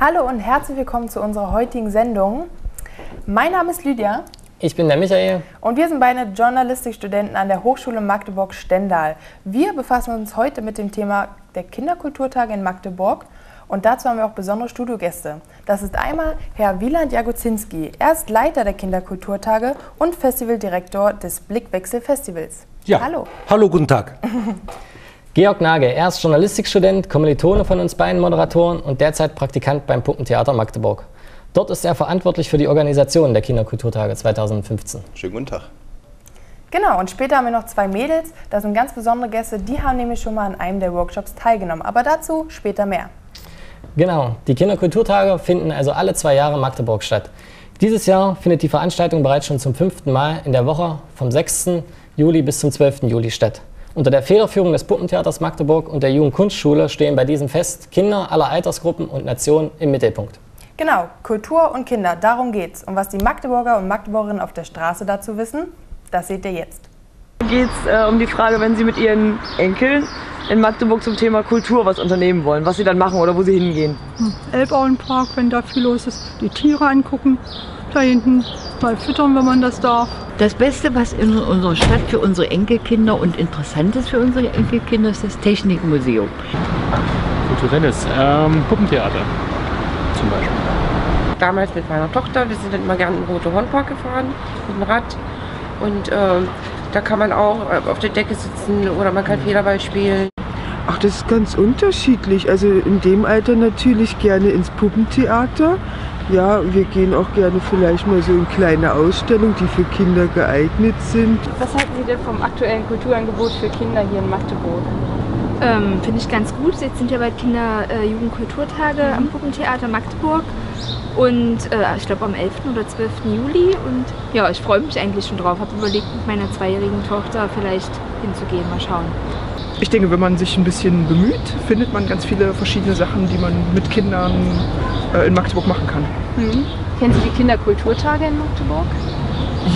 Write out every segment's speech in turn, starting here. Hallo und herzlich willkommen zu unserer heutigen Sendung. Mein Name ist Lydia. Ich bin der Michael. Und wir sind beide Journalistikstudenten an der Hochschule Magdeburg-Stendal. Wir befassen uns heute mit dem Thema der Kinderkulturtage in Magdeburg. Und dazu haben wir auch besondere Studiogäste. Das ist einmal Herr Wieland Jagodzinski. Er ist Leiter der Kinderkulturtage und Festivaldirektor des Blickwechsel-Festivals. Ja. Hallo. Hallo, guten Tag. Georg Nagel, er ist Journalistikstudent, Kommilitone von uns beiden Moderatoren und derzeit Praktikant beim Puppentheater Magdeburg. Dort ist er verantwortlich für die Organisation der Kinderkulturtage 2015. Schönen guten Tag. Genau, und später haben wir noch zwei Mädels, das sind ganz besondere Gäste, die haben nämlich schon mal an einem der Workshops teilgenommen, aber dazu später mehr. Genau, die Kinderkulturtage finden also alle 2 Jahre in Magdeburg statt. Dieses Jahr findet die Veranstaltung bereits schon zum 5. Mal in der Woche vom 6. Juli bis zum 12. Juli statt. Unter der Federführung des Puppentheaters Magdeburg und der Jugendkunstschule stehen bei diesem Fest Kinder aller Altersgruppen und Nationen im Mittelpunkt. Genau, Kultur und Kinder, darum geht's. Und was die Magdeburger und Magdeburgerinnen auf der Straße dazu wissen, das seht ihr jetzt. Geht es um die Frage, wenn Sie mit Ihren Enkeln in Magdeburg zum Thema Kultur was unternehmen wollen, was Sie dann machen oder wo Sie hingehen? Elbauenpark, wenn da viel los ist, die Tiere angucken, da hinten mal füttern, wenn man das darf. Das Beste, was in unserer Stadt für unsere Enkelkinder und Interessantes für unsere Enkelkinder ist, das Technikmuseum. Kulturelles, Puppentheater zum Beispiel. Damals mit meiner Tochter, wir sind dann immer gerne in den Hornpark gefahren, mit dem Rad und da kann man auch auf der Decke sitzen oder man kann Federball spielen. Ach, das ist ganz unterschiedlich. Also in dem Alter natürlich gerne ins Puppentheater. Ja, wir gehen auch gerne vielleicht mal so in kleine Ausstellungen, die für Kinder geeignet sind. Was halten Sie denn vom aktuellen Kulturangebot für Kinder hier in Magdeburg? Finde ich ganz gut. Jetzt sind ja bald Kinder-Jugendkulturtage am Puppentheater Magdeburg. Und ich glaube am 11. oder 12. Juli. Und ja, ich freue mich eigentlich schon drauf. Habe überlegt, mit meiner 2-jährigen Tochter vielleicht hinzugehen. Mal schauen. Ich denke, wenn man sich ein bisschen bemüht, findet man ganz viele verschiedene Sachen, die man mit Kindern in Magdeburg machen kann. Mhm. Kennen Sie die Kinderkulturtage in Magdeburg?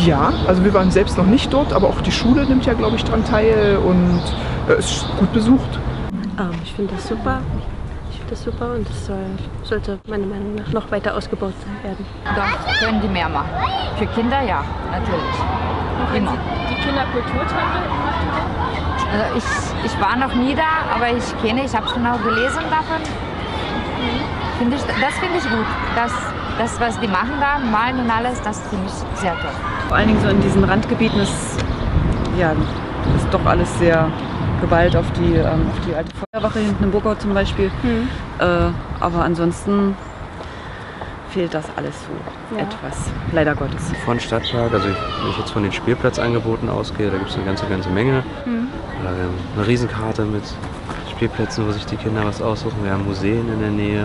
Ja, also wir waren selbst noch nicht dort, aber auch die Schule nimmt ja, glaube ich, daran teil und ist gut besucht. Ich finde das super. Und das sollte meiner Meinung nach noch weiter ausgebaut werden. Doch, können die mehr machen. Für Kinder ja, natürlich. Immer. Die Kinderkulturtage? Also ich war noch nie da, aber ich kenne, ich habe schon auch gelesen davon. Das finde ich gut. Das, was die machen da, malen und alles, das finde ich sehr toll. Vor allen Dingen so in diesen Randgebieten ist doch alles sehr Gewalt auf die alte Feuerwache hinten im Buckau zum Beispiel. Aber ansonsten fehlt das alles so etwas, leider Gottes. Von Stadtpark, also wenn ich jetzt von den Spielplatzangeboten ausgehe, da gibt es eine ganze Menge. Eine Riesenkarte mit Spielplätzen, wo sich die Kinder was aussuchen. Wir haben Museen in der Nähe.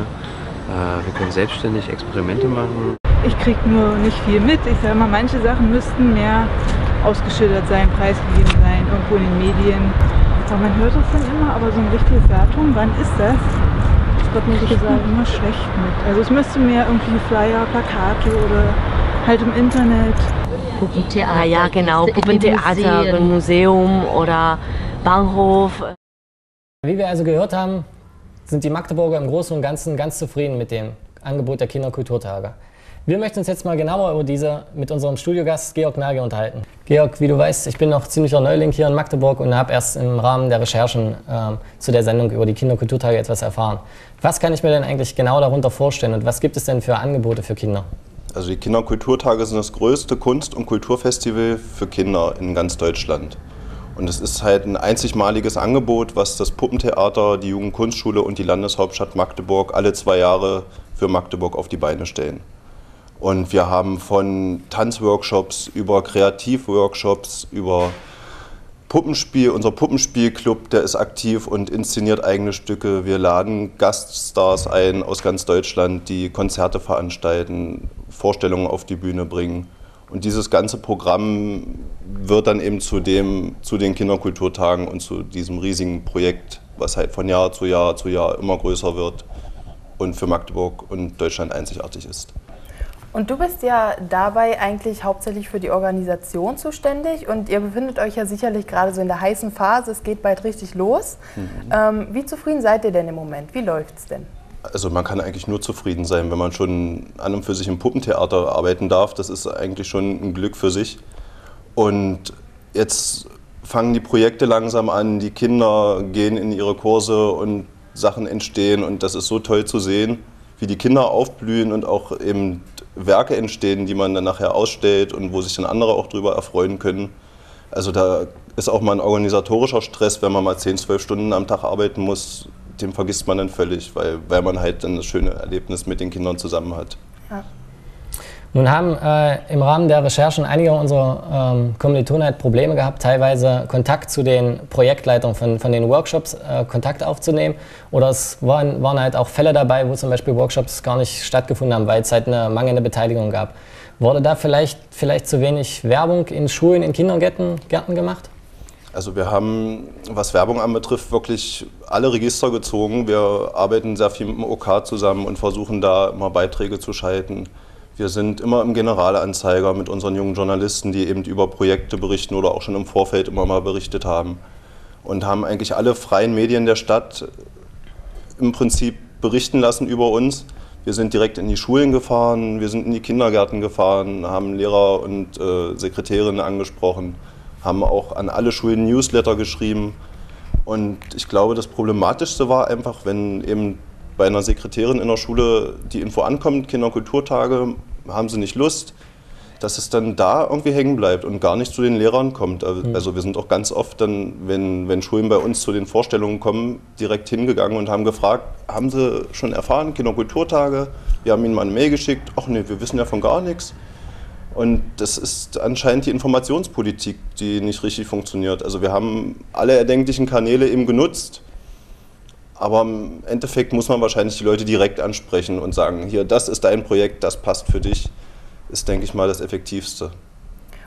Wir können selbstständig Experimente machen. Ich kriege nur nicht viel mit. Ich sage mal, manche Sachen müssten mehr ausgeschildert sein, preisgegeben sein, irgendwo in den Medien. Man hört es dann immer, aber so ein richtiges Datum, wann ist das? Das wird nicht gesagt, immer schlecht mit. Also es müsste mehr irgendwie Flyer, Plakate oder halt im Internet. Puppentheater, ja genau, Puppentheater, Museum oder Bahnhof. Wie wir also gehört haben, sind die Magdeburger im Großen und Ganzen ganz zufrieden mit dem Angebot der Kinderkulturtage. Wir möchten uns jetzt mal genauer über diese mit unserem Studiogast Georg Nagel unterhalten. Georg, wie du weißt, ich bin noch ziemlicher Neuling hier in Magdeburg und habe erst im Rahmen der Recherchen zu der Sendung über die Kinderkulturtage etwas erfahren. Was kann ich mir denn eigentlich genau darunter vorstellen und was gibt es denn für Angebote für Kinder? Also die Kinderkulturtage sind das größte Kunst- und Kulturfestival für Kinder in ganz Deutschland. Und es ist halt ein einzigmaliges Angebot, was das Puppentheater, die Jugendkunstschule und die Landeshauptstadt Magdeburg alle 2 Jahre für Magdeburg auf die Beine stellen. Und wir haben von Tanzworkshops über Kreativworkshops, über Puppenspiel, unser Puppenspielclub, der ist aktiv und inszeniert eigene Stücke. Wir laden Gaststars ein aus ganz Deutschland, die Konzerte veranstalten, Vorstellungen auf die Bühne bringen. Und dieses ganze Programm wird dann eben zu den Kinderkulturtagen und zu diesem riesigen Projekt, was halt von Jahr zu Jahr immer größer wird und für Magdeburg und Deutschland einzigartig ist. Und du bist ja dabei eigentlich hauptsächlich für die Organisation zuständig und ihr befindet euch ja sicherlich gerade so in der heißen Phase, es geht bald richtig los. Wie zufrieden seid ihr denn im Moment? Wie läuft's denn? Also man kann eigentlich nur zufrieden sein, wenn man schon an und für sich im Puppentheater arbeiten darf. Das ist eigentlich schon ein Glück für sich. Und jetzt fangen die Projekte langsam an, die Kinder gehen in ihre Kurse und Sachen entstehen. Und das ist so toll zu sehen, wie die Kinder aufblühen und auch eben Werke entstehen, die man dann nachher ausstellt und wo sich dann andere auch drüber erfreuen können. Also da ist auch mal ein organisatorischer Stress, wenn man mal 10, 12 Stunden am Tag arbeiten muss, den vergisst man dann völlig, weil man halt dann das schöne Erlebnis mit den Kindern zusammen hat. Ja. Nun haben im Rahmen der Recherchen einige unserer Kommilitonen halt Probleme gehabt, teilweise Kontakt zu den Projektleitern von den Workshops Kontakt aufzunehmen. Oder es waren halt auch Fälle dabei, wo zum Beispiel Workshops gar nicht stattgefunden haben, weil es halt eine mangelnde Beteiligung gab. Wurde da vielleicht zu wenig Werbung in Schulen, in Kindergärten gemacht? Also wir haben, was Werbung anbetrifft, wirklich alle Register gezogen. Wir arbeiten sehr viel mit dem OK zusammen und versuchen da immer Beiträge zu schalten. Wir sind immer im Generalanzeiger mit unseren jungen Journalisten, die eben über Projekte berichten oder auch schon im Vorfeld immer mal berichtet haben. Und haben eigentlich alle freien Medien der Stadt im Prinzip berichten lassen über uns. Wir sind direkt in die Schulen gefahren, wir sind in die Kindergärten gefahren, haben Lehrer und Sekretärinnen angesprochen, haben auch an alle Schulen Newsletter geschrieben. Und ich glaube, das Problematischste war einfach, wenn eben bei einer Sekretärin in der Schule die Info ankommt, Kinderkulturtage, haben sie nicht Lust, dass es dann da irgendwie hängen bleibt und gar nicht zu den Lehrern kommt. Also wir sind auch ganz oft dann, wenn Schulen bei uns zu den Vorstellungen kommen, direkt hingegangen und haben gefragt, haben sie schon erfahren, Kinderkulturtage? Wir haben ihnen mal eine Mail geschickt, ach nee, wir wissen ja von gar nichts. Und das ist anscheinend die Informationspolitik, die nicht richtig funktioniert. Also wir haben alle erdenklichen Kanäle eben genutzt, aber im Endeffekt muss man wahrscheinlich die Leute direkt ansprechen und sagen, hier, das ist dein Projekt, das passt für dich, ist, denke ich mal, das Effektivste.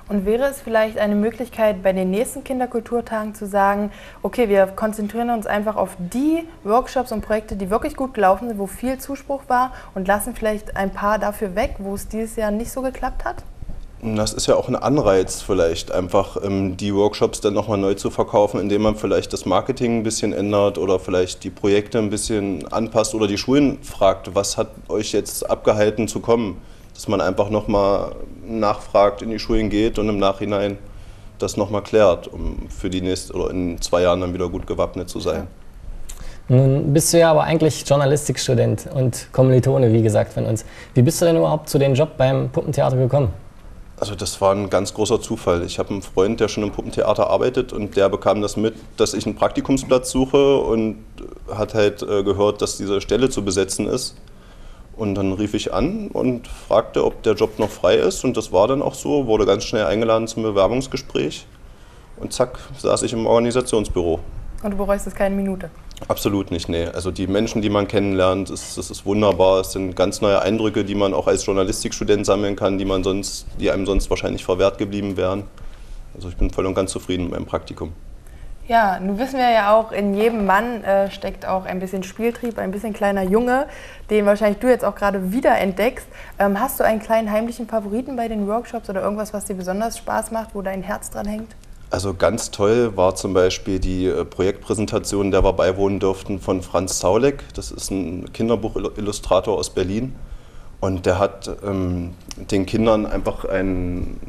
Und wäre es vielleicht eine Möglichkeit, bei den nächsten Kinderkulturtagen zu sagen, okay, wir konzentrieren uns einfach auf die Workshops und Projekte, die wirklich gut gelaufen sind, wo viel Zuspruch war und lassen vielleicht ein paar dafür weg, wo es dieses Jahr nicht so geklappt hat? Das ist ja auch ein Anreiz vielleicht, einfach die Workshops dann nochmal neu zu verkaufen, indem man vielleicht das Marketing ein bisschen ändert oder vielleicht die Projekte ein bisschen anpasst oder die Schulen fragt, was hat euch jetzt abgehalten zu kommen? Dass man einfach nochmal nachfragt, in die Schulen geht und im Nachhinein das nochmal klärt, um für die nächste oder in 2 Jahren dann wieder gut gewappnet zu sein. Ja. Nun bist du ja aber eigentlich Journalistikstudent und Kommilitone, wie gesagt, von uns. Wie bist du denn überhaupt zu dem Job beim Puppentheater gekommen? Also das war ein ganz großer Zufall. Ich habe einen Freund, der schon im Puppentheater arbeitet und der bekam das mit, dass ich einen Praktikumsplatz suche und hat halt gehört, dass diese Stelle zu besetzen ist. Und dann rief ich an und fragte, ob der Job noch frei ist und das war dann auch so, wurde ganz schnell eingeladen zum Bewerbungsgespräch und zack, saß ich im Organisationsbüro. Und du bereust es keine Minute? Absolut nicht, nee. Also die Menschen, die man kennenlernt, das ist wunderbar. Es sind ganz neue Eindrücke, die man auch als Journalistikstudent sammeln kann, die einem sonst wahrscheinlich verwehrt geblieben wären. Also ich bin voll und ganz zufrieden mit meinem Praktikum. Ja, nun wissen wir ja auch, in jedem Mann steckt auch ein bisschen Spieltrieb, ein bisschen kleiner Junge, den wahrscheinlich du jetzt auch gerade wieder entdeckst. Hast du einen kleinen heimlichen Favoriten bei den Workshops oder irgendwas, was dir besonders Spaß macht, wo dein Herz dran hängt? Also ganz toll war zum Beispiel die Projektpräsentation, der wir beiwohnen durften, von Franz Zauleck. Das ist ein Kinderbuchillustrator aus Berlin. Und der hat den Kindern einfach einen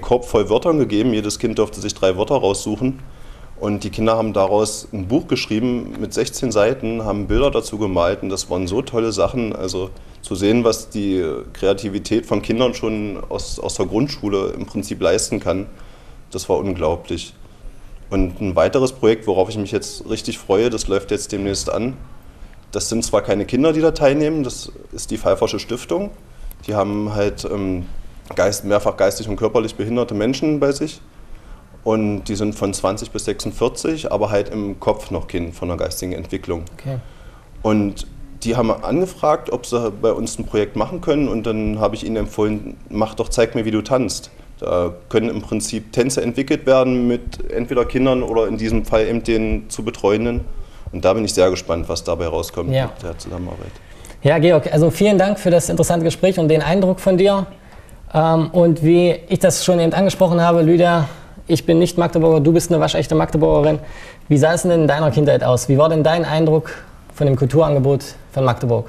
Korb voll Wörtern gegeben. Jedes Kind durfte sich 3 Wörter raussuchen. Und die Kinder haben daraus ein Buch geschrieben mit 16 Seiten, haben Bilder dazu gemalt. Und das waren so tolle Sachen. Also zu sehen, was die Kreativität von Kindern schon aus der Grundschule im Prinzip leisten kann. Das war unglaublich. Und ein weiteres Projekt, worauf ich mich jetzt richtig freue, das läuft jetzt demnächst an. Das sind zwar keine Kinder, die da teilnehmen, das ist die Pfeifersche Stiftung. Die haben halt mehrfach geistig und körperlich behinderte Menschen bei sich. Und die sind von 20 bis 46, aber halt im Kopf noch Kind von einer geistigen Entwicklung. Okay. Und die haben angefragt, ob sie bei uns ein Projekt machen können. Und dann habe ich ihnen empfohlen, mach doch, zeig mir, wie du tanzt. Da können im Prinzip Tänze entwickelt werden mit entweder Kindern oder in diesem Fall eben den zu Betreuenden. Und da bin ich sehr gespannt, was dabei rauskommt mit der Zusammenarbeit. Ja, Georg, also vielen Dank für das interessante Gespräch und den Eindruck von dir. Und wie ich das schon eben angesprochen habe, Lydia, ich bin nicht Magdeburger, du bist eine waschechte Magdeburgerin. Wie sah es denn in deiner Kindheit aus? Wie war denn dein Eindruck von dem Kulturangebot von Magdeburg?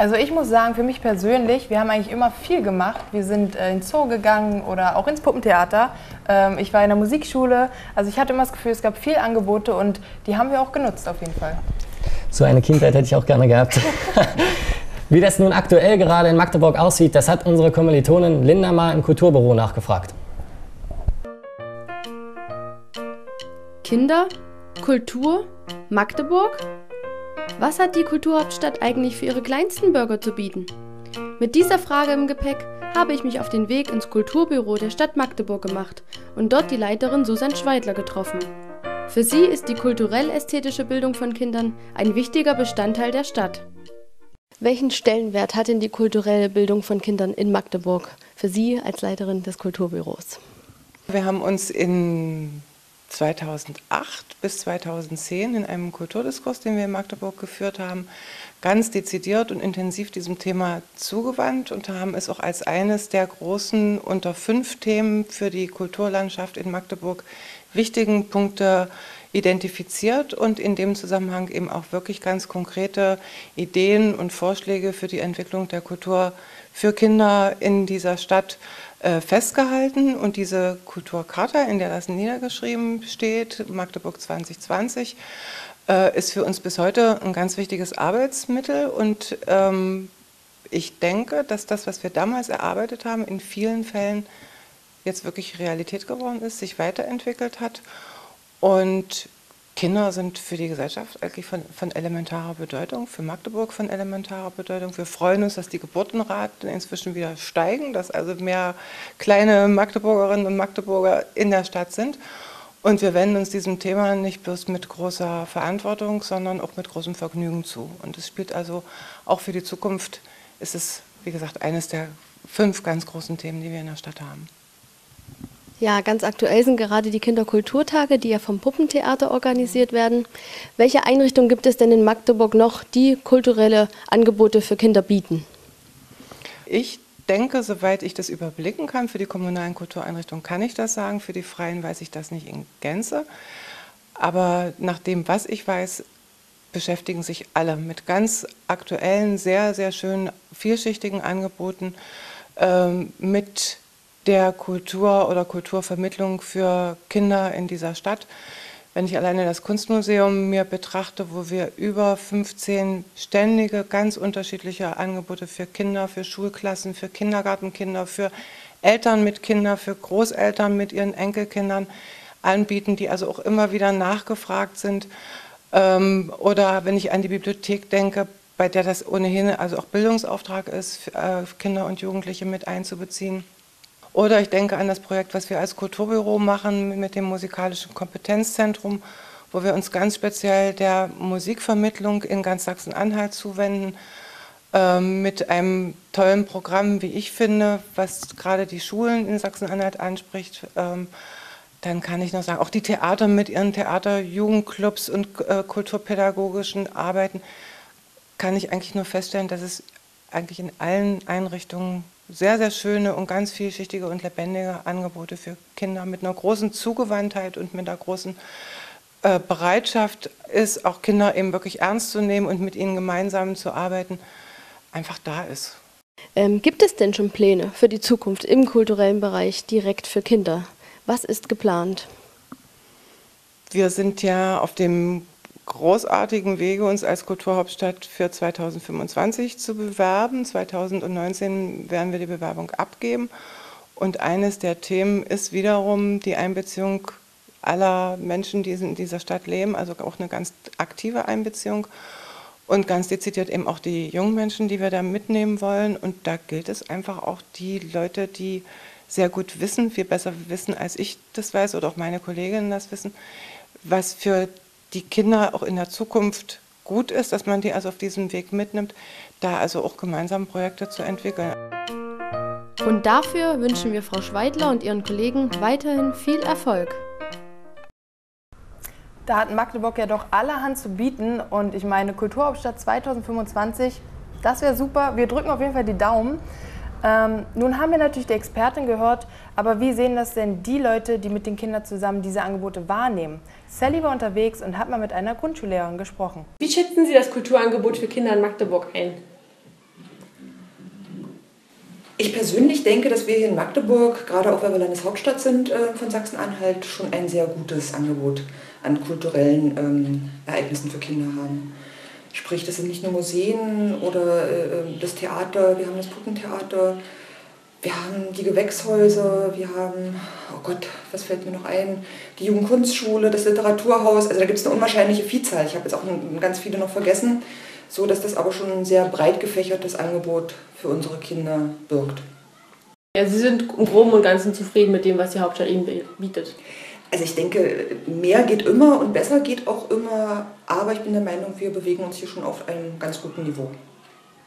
Also ich muss sagen, für mich persönlich, wir haben eigentlich immer viel gemacht. Wir sind ins Zoo gegangen oder auch ins Puppentheater. Ich war in der Musikschule. Also ich hatte immer das Gefühl, es gab viel Angebote und die haben wir auch genutzt auf jeden Fall. So eine Kindheit hätte ich auch gerne gehabt. Wie das nun aktuell gerade in Magdeburg aussieht, das hat unsere Kommilitonin Linda mal im Kulturbüro nachgefragt. Kinder, Kultur, Magdeburg? Was hat die Kulturhauptstadt eigentlich für ihre kleinsten Bürger zu bieten? Mit dieser Frage im Gepäck habe ich mich auf den Weg ins Kulturbüro der Stadt Magdeburg gemacht und dort die Leiterin Susanne Schweidler getroffen. Für sie ist die kulturell-ästhetische Bildung von Kindern ein wichtiger Bestandteil der Stadt. Welchen Stellenwert hat denn die kulturelle Bildung von Kindern in Magdeburg für Sie als Leiterin des Kulturbüros? Wir haben uns in 2008 bis 2010 in einem Kulturdiskurs, den wir in Magdeburg geführt haben, ganz dezidiert und intensiv diesem Thema zugewandt und haben es auch als eines der großen unter 5 Themen für die Kulturlandschaft in Magdeburg wichtigen Punkte identifiziert und in dem Zusammenhang eben auch wirklich ganz konkrete Ideen und Vorschläge für die Entwicklung der Kultur für Kinder in dieser Stadt festgehalten. Und diese Kulturcharta, in der das niedergeschrieben steht, Magdeburg 2020, ist für uns bis heute ein ganz wichtiges Arbeitsmittel. Und ich denke, dass das, was wir damals erarbeitet haben, in vielen Fällen jetzt wirklich Realität geworden ist, sich weiterentwickelt hat. Und Kinder sind für die Gesellschaft eigentlich von elementarer Bedeutung, für Magdeburg von elementarer Bedeutung. Wir freuen uns, dass die Geburtenraten inzwischen wieder steigen, dass also mehr kleine Magdeburgerinnen und Magdeburger in der Stadt sind. Und wir wenden uns diesem Thema nicht bloß mit großer Verantwortung, sondern auch mit großem Vergnügen zu. Und es spielt also auch für die Zukunft, ist es, wie gesagt, eines der 5 ganz großen Themen, die wir in der Stadt haben. Ja, ganz aktuell sind gerade die Kinderkulturtage, die ja vom Puppentheater organisiert werden. Welche Einrichtungen gibt es denn in Magdeburg noch, die kulturelle Angebote für Kinder bieten? Ich denke, soweit ich das überblicken kann, für die kommunalen Kultureinrichtungen kann ich das sagen, für die Freien weiß ich das nicht in Gänze. Aber nach dem, was ich weiß, beschäftigen sich alle mit ganz aktuellen, sehr, sehr schönen, vielschichtigen Angeboten, mit der Kultur oder Kulturvermittlung für Kinder in dieser Stadt. Wenn ich alleine das Kunstmuseum mir betrachte, wo wir über 15 ständige, ganz unterschiedliche Angebote für Kinder, für Schulklassen, für Kindergartenkinder, für Eltern mit Kindern, für Großeltern mit ihren Enkelkindern anbieten, die also auch immer wieder nachgefragt sind. Oder wenn ich an die Bibliothek denke, bei der das ohnehin also auch Bildungsauftrag ist, Kinder und Jugendliche mit einzubeziehen. Oder ich denke an das Projekt, was wir als Kulturbüro machen mit dem Musikalischen Kompetenzzentrum, wo wir uns ganz speziell der Musikvermittlung in ganz Sachsen-Anhalt zuwenden, mit einem tollen Programm, wie ich finde, was gerade die Schulen in Sachsen-Anhalt anspricht. Dann kann ich noch sagen, auch die Theater mit ihren Theaterjugendclubs und kulturpädagogischen Arbeiten, kann ich eigentlich nur feststellen, dass es eigentlich in allen Einrichtungen sehr, sehr schöne und ganz vielschichtige und lebendige Angebote für Kinder mit einer großen Zugewandtheit und mit einer großen Bereitschaft ist, auch Kinder eben wirklich ernst zu nehmen und mit ihnen gemeinsam zu arbeiten, einfach da ist. Gibt es denn schon Pläne für die Zukunft im kulturellen Bereich direkt für Kinder? Was ist geplant? Wir sind ja auf dem großartigen Wege, uns als Kulturhauptstadt für 2025 zu bewerben. 2019 werden wir die Bewerbung abgeben. Und eines der Themen ist wiederum die Einbeziehung aller Menschen, die in dieser Stadt leben, also auch eine ganz aktive Einbeziehung und ganz dezidiert eben auch die jungen Menschen, die wir da mitnehmen wollen. Und da gilt es einfach auch die Leute, die sehr gut wissen, viel besser wissen, als ich das weiß oder auch meine Kolleginnen das wissen, was für die Kinder auch in der Zukunft gut ist, dass man die also auf diesem Weg mitnimmt, da also auch gemeinsam Projekte zu entwickeln. Und dafür wünschen wir Frau Schweidler und ihren Kollegen weiterhin viel Erfolg. Da hat Magdeburg ja doch allerhand zu bieten und ich meine, Kulturhauptstadt 2025, das wäre super. Wir drücken auf jeden Fall die Daumen. Nun haben wir natürlich die Expertin gehört, aber wie sehen das denn die Leute, die mit den Kindern zusammen diese Angebote wahrnehmen? Sally war unterwegs und hat mal mit einer Grundschullehrerin gesprochen. Wie schätzen Sie das Kulturangebot für Kinder in Magdeburg ein? Ich persönlich denke, dass wir hier in Magdeburg, gerade auch weil wir Landeshauptstadt sind von Sachsen-Anhalt, schon ein sehr gutes Angebot an kulturellen Ereignissen für Kinder haben. Sprich, das sind nicht nur Museen oder das Theater, wir haben das Puppentheater, wir haben die Gewächshäuser, wir haben, oh Gott, was fällt mir noch ein, die Jugendkunstschule, das Literaturhaus, also da gibt es eine unwahrscheinliche Vielzahl. Ich habe jetzt auch ganz viele noch vergessen, so dass das aber schon ein sehr breit gefächertes Angebot für unsere Kinder birgt. Ja, Sie sind im Groben und Ganzen zufrieden mit dem, was die Hauptstadt Ihnen bietet? Also ich denke, mehr geht immer und besser geht auch immer, aber ich bin der Meinung, wir bewegen uns hier schon auf einem ganz guten Niveau.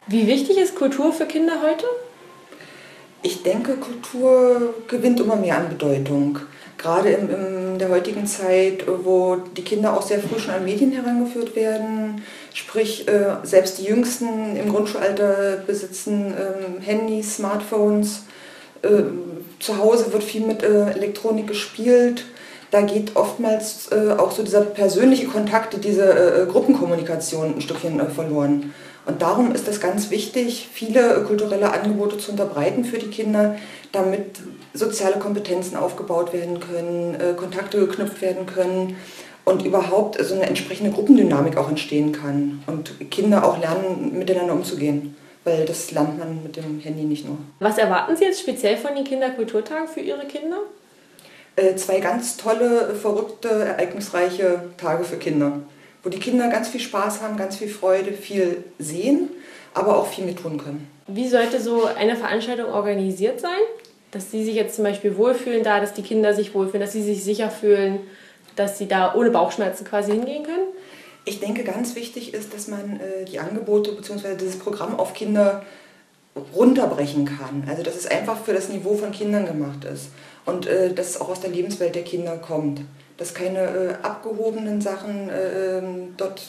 Wie wichtig ist Kultur für Kinder heute? Ich denke, Kultur gewinnt immer mehr an Bedeutung. Gerade in der heutigen Zeit, wo die Kinder auch sehr früh schon an Medien herangeführt werden, sprich selbst die Jüngsten im Grundschulalter besitzen Handys, Smartphones, zu Hause wird viel mit Elektronik gespielt. Da geht oftmals auch so dieser persönliche Kontakt, diese Gruppenkommunikation ein Stückchen verloren. Und darum ist es ganz wichtig, viele kulturelle Angebote zu unterbreiten für die Kinder, damit soziale Kompetenzen aufgebaut werden können, Kontakte geknüpft werden können und überhaupt so eine entsprechende Gruppendynamik auch entstehen kann und Kinder auch lernen, miteinander umzugehen. Weil das lernt man mit dem Handy nicht nur. Was erwarten Sie jetzt speziell von den Kinderkulturtagen für Ihre Kinder? Zwei ganz tolle, verrückte, ereignisreiche Tage für Kinder, wo die Kinder ganz viel Spaß haben, ganz viel Freude, viel sehen, aber auch viel mit tun können. Wie sollte so eine Veranstaltung organisiert sein? Dass sie sich jetzt zum Beispiel wohlfühlen da, dass die Kinder sich wohlfühlen, dass sie sich sicher fühlen, dass sie da ohne Bauchschmerzen quasi hingehen können? Ich denke, ganz wichtig ist, dass man die Angebote bzw. dieses Programm auf Kinder runterbrechen kann. Also dass es einfach für das Niveau von Kindern gemacht ist und dass es auch aus der Lebenswelt der Kinder kommt. Dass keine abgehobenen Sachen dort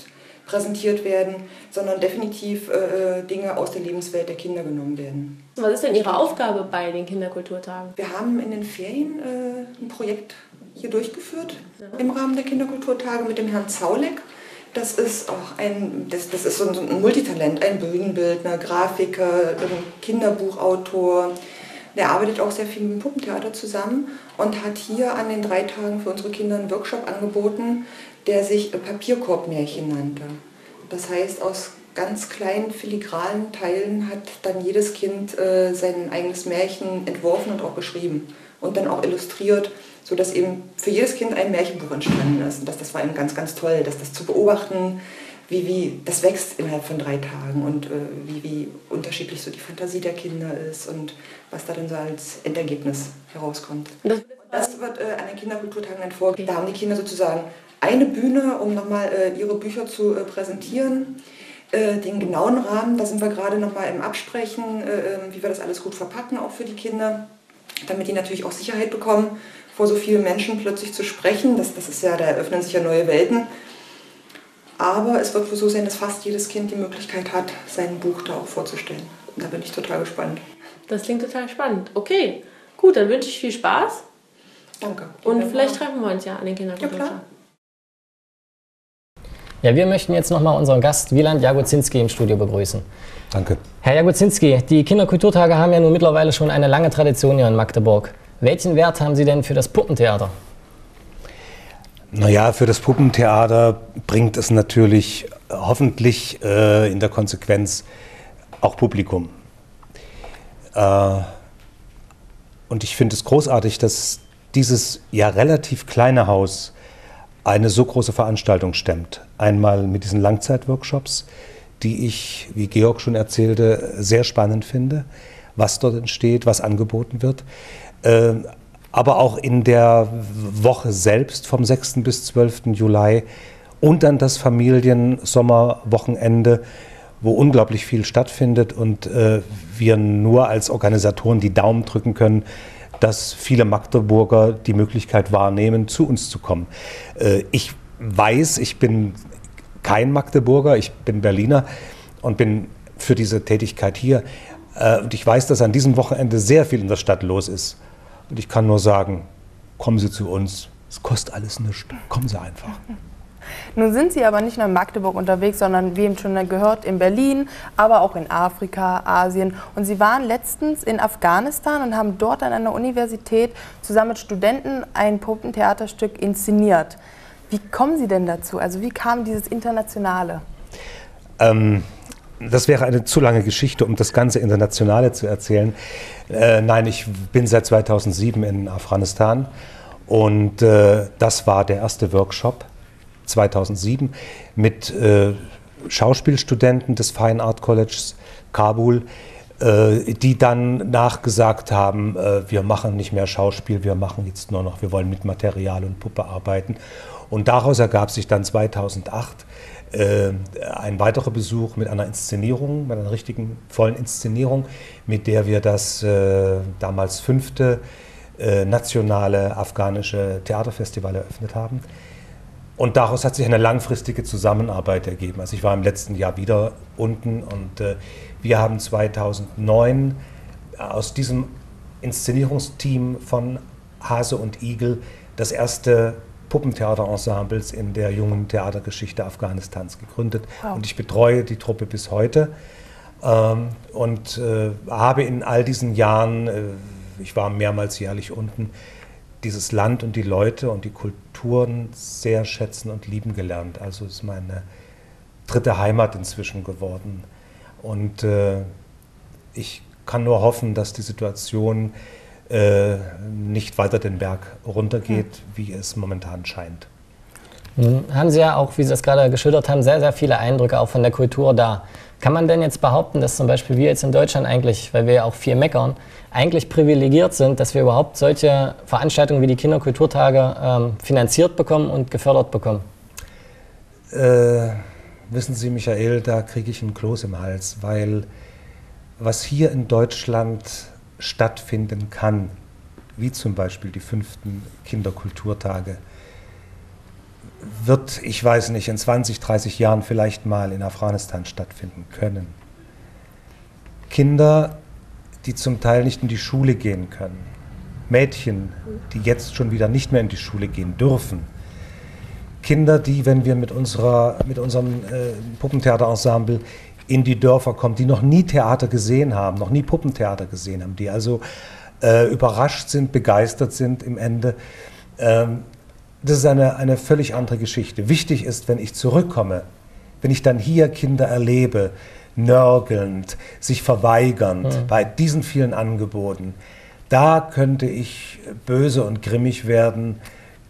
präsentiert werden, sondern definitiv Dinge aus der Lebenswelt der Kinder genommen werden. Was ist denn Ihre Aufgabe bei den Kinderkulturtagen? Wir haben in den Ferien ein Projekt hier durchgeführt im Rahmen der Kinderkulturtage mit dem Herrn Zauleck. Das ist auch das ist so ein Multitalent, ein Bühnenbildner, Grafiker, Kinderbuchautor. Der arbeitet auch sehr viel mit dem Puppentheater zusammen und hat hier an den 3 Tagen für unsere Kinder einen Workshop angeboten, der sich Papierkorbmärchen nannte. Das heißt, aus ganz kleinen filigranen Teilen hat dann jedes Kind sein eigenes Märchen entworfen und auch geschrieben und dann auch illustriert, sodass eben für jedes Kind ein Märchenbuch entstanden ist. Und das war eben ganz, ganz toll, dass das zu beobachten, wie das wächst innerhalb von 3 Tagen und wie unterschiedlich so die Fantasie der Kinder ist und was da dann so als Endergebnis herauskommt. Das wird an den Kinderkulturtagen dann vorgelegt. Da haben die Kinder sozusagen eine Bühne, um nochmal ihre Bücher zu präsentieren. Den genauen Rahmen, da sind wir gerade nochmal im Absprechen, wie wir das alles gut verpacken, auch für die Kinder, damit die natürlich auch Sicherheit bekommen, vor so vielen Menschen plötzlich zu sprechen. Das ist ja, da eröffnen sich ja neue Welten. Aber es wird wohl so sein, dass fast jedes Kind die Möglichkeit hat, sein Buch da auch vorzustellen. Da bin ich total gespannt. Das klingt total spannend. Okay, gut, dann wünsche ich viel Spaß. Danke. Und vielleicht treffen wir uns ja an den Kinderkulturtagen. Ja, klar. Ja, wir möchten jetzt nochmal unseren Gast Wieland Jagodzinski im Studio begrüßen. Danke. Herr Jagodzinski, die Kinderkulturtage haben ja nun mittlerweile schon eine lange Tradition hier in Magdeburg. Welchen Wert haben Sie denn für das Puppentheater? Naja, für das Puppentheater bringt es natürlich hoffentlich in der Konsequenz auch Publikum. Und ich finde es großartig, dass dieses ja relativ kleine Haus eine so große Veranstaltung stemmt. Einmal mit diesen Langzeitworkshops, die ich, wie Georg schon erzählte, sehr spannend finde, was dort entsteht, was angeboten wird. Aber auch in der Woche selbst vom 6. bis 12. Juli und dann das Familiensommerwochenende, wo unglaublich viel stattfindet und wir nur als Organisatoren die Daumen drücken können, dass viele Magdeburger die Möglichkeit wahrnehmen, zu uns zu kommen. Ich weiß, ich bin kein Magdeburger, ich bin Berliner und bin für diese Tätigkeit hier. Und ich weiß, dass an diesem Wochenende sehr viel in der Stadt los ist. Und ich kann nur sagen, kommen Sie zu uns, es kostet alles nichts, kommen Sie einfach. Nun sind Sie aber nicht nur in Magdeburg unterwegs, sondern, wie eben schon gehört, in Berlin, aber auch in Afrika, Asien. Und Sie waren letztens in Afghanistan und haben dort an einer Universität zusammen mit Studenten ein Puppentheaterstück inszeniert. Wie kommen Sie denn dazu? Also wie kam dieses Internationale? Das wäre eine zu lange Geschichte, um das ganze Internationale zu erzählen. Nein, ich bin seit 2007 in Afghanistan und das war der erste Workshop 2007 mit Schauspielstudenten des Fine Art Colleges Kabul, die dann nachgesagt haben, wir machen nicht mehr Schauspiel, wir machen jetzt nur noch, wir wollen mit Material und Puppe arbeiten. Und daraus ergab sich dann 2008 ein weiterer Besuch mit einer Inszenierung, mit einer richtigen, vollen Inszenierung, mit der wir das damals 5. nationale afghanische Theaterfestival eröffnet haben. Und daraus hat sich eine langfristige Zusammenarbeit ergeben. Also ich war im letzten Jahr wieder unten und wir haben 2009 aus diesem Inszenierungsteam von Hase und Igel das erste Puppentheaterensembles in der jungen Theatergeschichte Afghanistans gegründet. Wow. Und ich betreue die Truppe bis heute und habe in all diesen Jahren, ich war mehrmals jährlich unten, dieses Land und die Leute und die Kulturen sehr schätzen und lieben gelernt. Also ist meine dritte Heimat inzwischen geworden. Und ich kann nur hoffen, dass die Situation nicht weiter den Berg runtergeht, wie es momentan scheint. Haben Sie ja auch, wie Sie das gerade geschildert haben, sehr, sehr viele Eindrücke auch von der Kultur da. Kann man denn jetzt behaupten, dass zum Beispiel wir jetzt in Deutschland eigentlich, weil wir ja auch viel meckern, eigentlich privilegiert sind, dass wir überhaupt solche Veranstaltungen wie die Kinderkulturtage finanziert bekommen und gefördert bekommen? Wissen Sie, Michael, da kriege ich einen Kloß im Hals, weil was hier in Deutschland stattfinden kann, wie zum Beispiel die 5. Kinderkulturtage, wird, ich weiß nicht, in 20, 30 Jahren vielleicht mal in Afghanistan stattfinden können. Kinder, die zum Teil nicht in die Schule gehen können, Mädchen, die jetzt schon wieder nicht mehr in die Schule gehen dürfen, Kinder, die, wenn wir mit unserem Puppentheaterensemble in die Dörfer kommen, die noch nie Theater gesehen haben, noch nie Puppentheater gesehen haben, die also überrascht sind, begeistert sind im Ende. Das ist eine völlig andere Geschichte. Wichtig ist, wenn ich zurückkomme, wenn ich dann hier Kinder erlebe, nörgelnd, sich verweigernd, bei diesen vielen Angeboten, da könnte ich böse und grimmig werden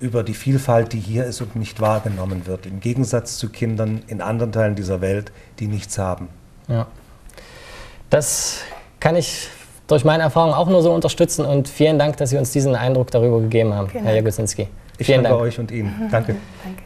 über die Vielfalt, die hier ist und nicht wahrgenommen wird, im Gegensatz zu Kindern in anderen Teilen dieser Welt, die nichts haben. Ja, das kann ich durch meine Erfahrung auch nur so unterstützen und vielen Dank, dass Sie uns diesen Eindruck darüber gegeben haben, Herr Jagodzinski. Ich danke euch und Ihnen. Danke.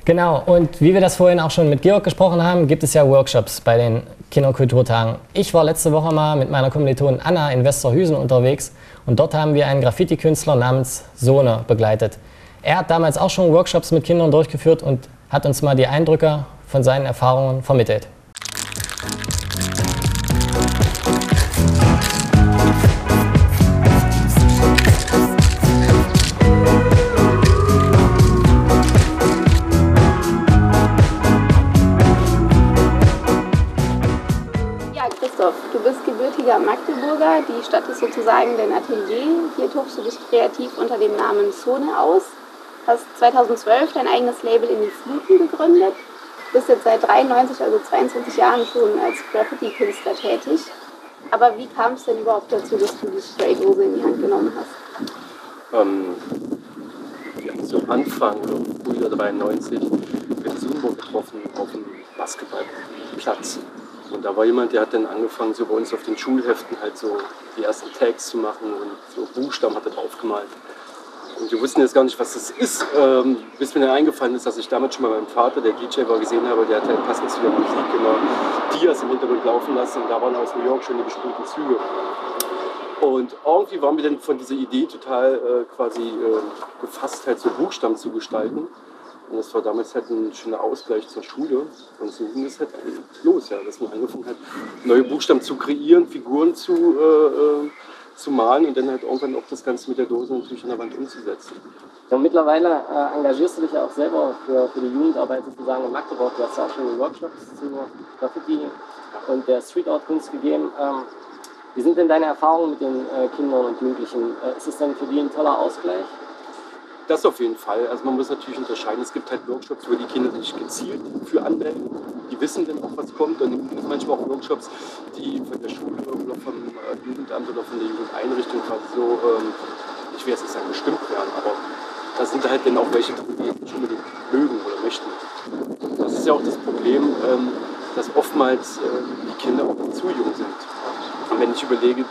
Genau, und wie wir das vorhin auch schon mit Georg gesprochen haben, gibt es ja Workshops bei den Kinderkulturtagen. Ich war letzte Woche mal mit meiner Kommilitonin Anna in Westerhüsen unterwegs und dort haben wir einen Graffiti-Künstler namens Soner begleitet. Er hat damals auch schon Workshops mit Kindern durchgeführt und hat uns mal die Eindrücke von seinen Erfahrungen vermittelt. Magdeburger, die Stadt ist sozusagen dein Atelier. Hier tobst du dich kreativ unter dem Namen Soner aus. Hast 2012 dein eigenes Label in die Fluten gegründet. Bist jetzt seit 93, also 22 Jahren schon als Graffiti-Künstler tätig. Aber wie kam es denn überhaupt dazu, dass du die Spraydose in die Hand genommen hast? Wir haben so Anfang, früher 93, mit Sumo getroffen auf dem Basketballplatz. Und da war jemand, der hat dann angefangen, so bei uns auf den Schulheften halt so die ersten Tags zu machen und so Buchstaben hat er draufgemalt. Und wir wussten jetzt gar nicht, was das ist, bis mir dann eingefallen ist, dass ich damals schon mal meinem Vater, der DJ war, gesehen habe, der hat halt passend zu der Musik immer Dias im Hintergrund laufen lassen und da waren aus New York schon die bestimmten Züge. Und irgendwie waren wir dann von dieser Idee total gefasst, halt so Buchstaben zu gestalten. Und das war damals halt ein schöner Ausgleich zur Schule. Und so ging es halt los, ja, dass man angefangen hat, neue Buchstaben zu kreieren, Figuren zu malen und dann halt irgendwann auch das Ganze mit der Dose natürlich an der Wand umzusetzen. Ja, und mittlerweile engagierst du dich ja auch selber für die Jugendarbeit sozusagen in Magdeburg. Du hast ja auch schon Workshops zu Graffiti und der Streetart-Kunst gegeben. Wie sind denn deine Erfahrungen mit den Kindern und Jugendlichen? Ist es denn für die ein toller Ausgleich? Das auf jeden Fall. Also man muss natürlich unterscheiden. Es gibt halt Workshops, wo die Kinder sich gezielt für anmelden. Die wissen dann auch, was kommt. Und es gibt manchmal auch Workshops, die von der Schule oder vom Jugendamt oder von der Jugendeinrichtung quasi so, ich will jetzt nicht sagen, bestimmt werden, aber da sind halt dann auch welche, die schon unbedingt mögen oder möchten. Das ist ja auch das Problem, dass oftmals die Kinder auch zu jung sind. Und wenn ich überlege,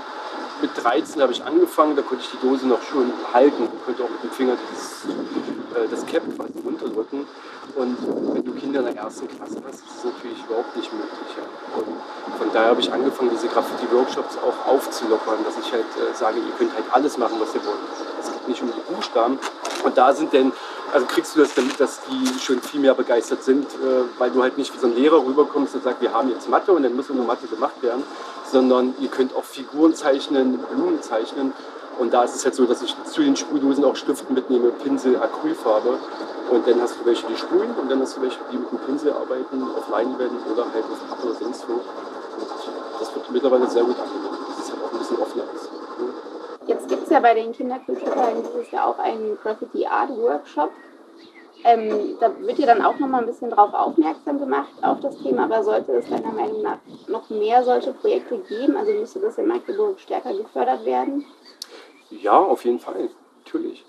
mit 13 habe ich angefangen, da konnte ich die Dose noch schön halten und konnte auch mit dem Finger das Cap quasi runterdrücken. Und wenn du Kinder in der ersten Klasse hast, ist das natürlich überhaupt nicht möglich. Ja. Und von daher habe ich angefangen, diese Graffiti-Workshops auch aufzulockern, dass ich halt sage, ihr könnt halt alles machen, was ihr wollt. Es geht nicht um die Buchstaben. Und da sind denn, also kriegst du das dann mit, dass die schon viel mehr begeistert sind, weil du halt nicht wie so ein Lehrer rüberkommst und sagst, wir haben jetzt Mathe und dann muss nur Mathe gemacht werden, sondern ihr könnt auch Figuren zeichnen, Blumen zeichnen. Und da ist es halt so, dass ich zu den Sprühdosen auch Stiften mitnehme, Pinsel, Acrylfarbe. Und dann hast du welche, die sprühen, und dann hast du welche, die mit dem Pinsel arbeiten, auf Leinwand oder halt auf Pappe oder sonst wo. Und das wird mittlerweile sehr gut angenommen, dass es halt auch ein bisschen offener ist. Jetzt gibt es ja bei den Kinderkulturtagen dieses Jahr auch einen Graffiti-Art-Workshop. Da wird ja dann auch nochmal ein bisschen drauf aufmerksam gemacht, auf das Thema. Aber sollte es deiner Meinung nach noch mehr solche Projekte geben? Also müsste das in Magdeburg stärker gefördert werden? Ja, auf jeden Fall, natürlich.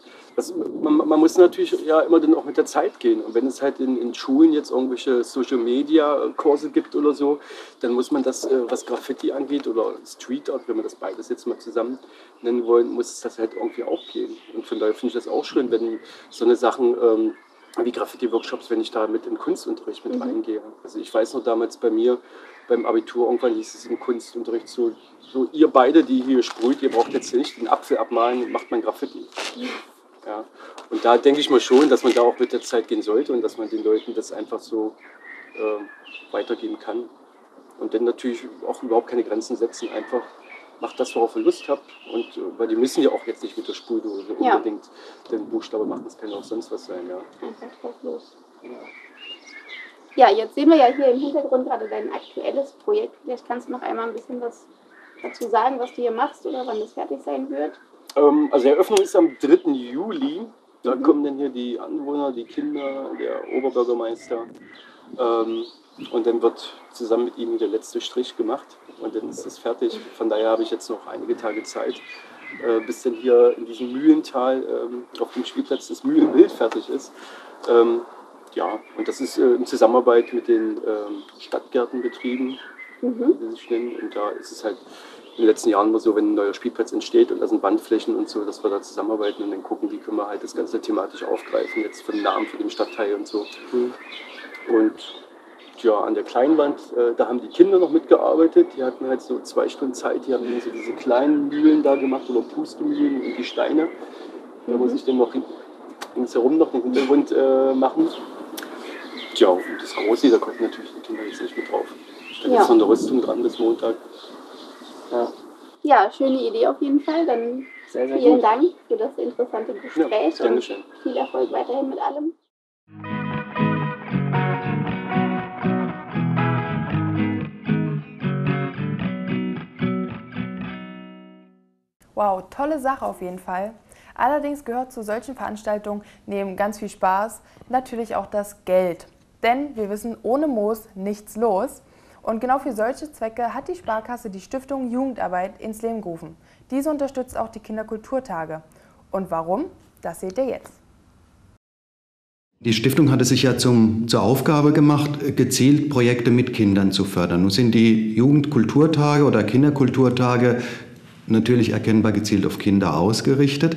Man muss natürlich ja immer dann auch mit der Zeit gehen. Und wenn es halt in Schulen jetzt irgendwelche Social-Media-Kurse gibt oder so, dann muss man das, was Graffiti angeht oder Street Art, wenn man das beides jetzt mal zusammen nennen wollen, muss es das halt irgendwie auch gehen. Und von daher finde ich das auch schön, wenn so eine Sachen wie Graffiti-Workshops, wenn ich da mit im Kunstunterricht mit reingehe. Also ich weiß noch damals bei mir, beim Abitur, irgendwann hieß es im Kunstunterricht so ihr beide, die hier sprüht, ihr braucht jetzt nicht den Apfel abmalen, macht man Graffiti. Ja. Und da denke ich mal schon, dass man da auch mit der Zeit gehen sollte und dass man den Leuten das einfach so weitergeben kann. Und dann natürlich auch überhaupt keine Grenzen setzen, einfach macht das, worauf ihr Lust habt. Und weil die müssen ja auch jetzt nicht mit der Sprühdose unbedingt den Buchstabe machen, das kann auch sonst was sein. Ja. Einfach drauf los. Ja, jetzt sehen wir ja hier im Hintergrund gerade dein aktuelles Projekt. Vielleicht kannst du noch einmal ein bisschen was dazu sagen, was du hier machst oder wann das fertig sein wird. Also die Eröffnung ist am 3. Juli. Da kommen dann hier die Anwohner, die Kinder, der Oberbürgermeister. Und dann wird zusammen mit ihnen der letzte Strich gemacht und dann ist es fertig. Von daher habe ich jetzt noch einige Tage Zeit, bis dann hier in diesem Mühlental auf dem Spielplatz das Mühlenbild fertig ist. Ja, und das ist in Zusammenarbeit mit den Stadtgärtenbetrieben, wie sie sich nennen. Und da ist es halt in den letzten Jahren immer so, wenn ein neuer Spielplatz entsteht und da sind Wandflächen und so, dass wir da zusammenarbeiten und dann gucken, wie können wir halt das Ganze thematisch aufgreifen, jetzt für den Namen, für den Stadtteil und so. Und ja, an der Kleinwand, da haben die Kinder noch mitgearbeitet, die hatten halt so 2 Stunden Zeit, die haben so diese kleinen Mühlen da gemacht oder Pustemühlen und die Steine, da muss ich dann noch ringsherum noch den Hintergrund machen. Tja, und das Große, da konnten natürlich die Kinder jetzt nicht mit drauf. Da ist noch eine Rüstung dran bis Montag. Ja, schöne Idee auf jeden Fall. Dann sehr, sehr vielen gut. Dank für das interessante Gespräch und viel Erfolg weiterhin mit allem. Wow, tolle Sache auf jeden Fall. Allerdings gehört zu solchen Veranstaltungen neben ganz viel Spaß natürlich auch das Geld. Denn wir wissen, ohne Moos nichts los. Und genau für solche Zwecke hat die Sparkasse die Stiftung Jugendarbeit ins Leben gerufen. Diese unterstützt auch die Kinderkulturtage. Und warum? Das seht ihr jetzt. Die Stiftung hatte sich ja zur Aufgabe gemacht, gezielt Projekte mit Kindern zu fördern. Nun sind die Jugendkulturtage oder Kinderkulturtage natürlich erkennbar gezielt auf Kinder ausgerichtet.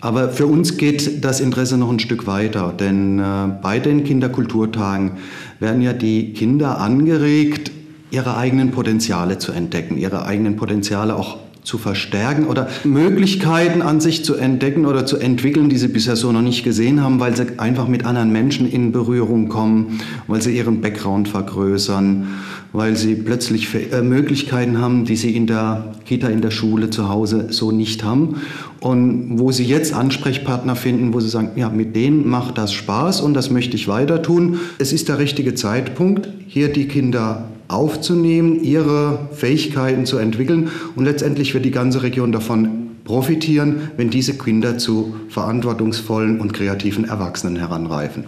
Aber für uns geht das Interesse noch ein Stück weiter, denn bei den Kinderkulturtagen werden ja die Kinder angeregt, ihre eigenen Potenziale zu entdecken, ihre eigenen Potenziale auch zu verstärken oder Möglichkeiten an sich zu entdecken oder zu entwickeln, die sie bisher so noch nicht gesehen haben, weil sie einfach mit anderen Menschen in Berührung kommen, weil sie ihren Background vergrößern, weil sie plötzlich Möglichkeiten haben, die sie in der Kita, in der Schule, zu Hause so nicht haben. Und wo sie jetzt Ansprechpartner finden, wo sie sagen, ja, mit denen macht das Spaß und das möchte ich weiter tun. Es ist der richtige Zeitpunkt, hier die Kinder aufzunehmen, ihre Fähigkeiten zu entwickeln, und letztendlich wird die ganze Region davon profitieren, wenn diese Kinder zu verantwortungsvollen und kreativen Erwachsenen heranreifen.